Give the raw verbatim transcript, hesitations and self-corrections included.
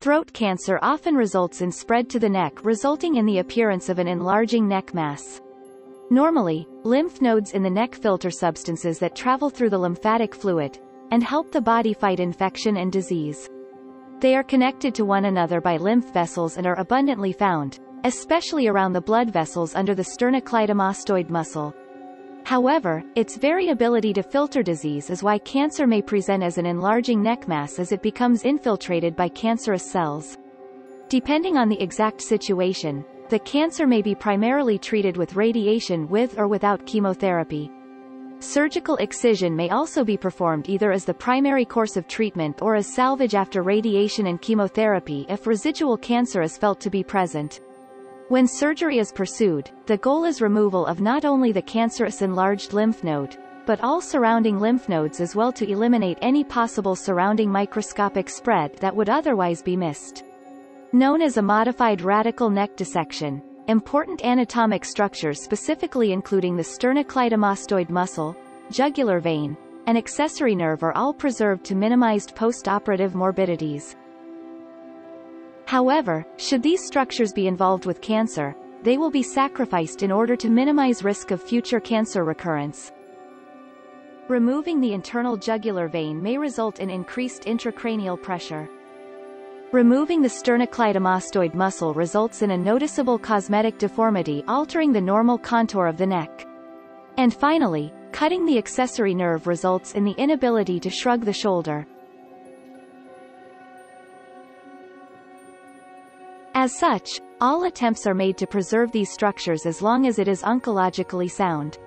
Throat cancer often results in spread to the neck, resulting in the appearance of an enlarging neck mass. Normally, lymph nodes in the neck filter substances that travel through the lymphatic fluid and help the body fight infection and disease. They are connected to one another by lymph vessels and are abundantly found, especially around the blood vessels under the sternocleidomastoid muscle. However, its variability to filter disease is why cancer may present as an enlarging neck mass as it becomes infiltrated by cancerous cells. Depending on the exact situation, the cancer may be primarily treated with radiation with or without chemotherapy. Surgical excision may also be performed either as the primary course of treatment or as salvage after radiation and chemotherapy if residual cancer is felt to be present. When surgery is pursued, the goal is removal of not only the cancerous enlarged lymph node, but all surrounding lymph nodes as well to eliminate any possible surrounding microscopic spread that would otherwise be missed. Known as a modified radical neck dissection, important anatomic structures specifically including the sternocleidomastoid muscle, jugular vein, and accessory nerve are all preserved to minimized post-operative morbidities. However, should these structures be involved with cancer, they will be sacrificed in order to minimize risk of future cancer recurrence. Removing the internal jugular vein may result in increased intracranial pressure. Removing the sternocleidomastoid muscle results in a noticeable cosmetic deformity altering the normal contour of the neck. And finally, cutting the accessory nerve results in the inability to shrug the shoulder. As such, all attempts are made to preserve these structures as long as it is oncologically sound.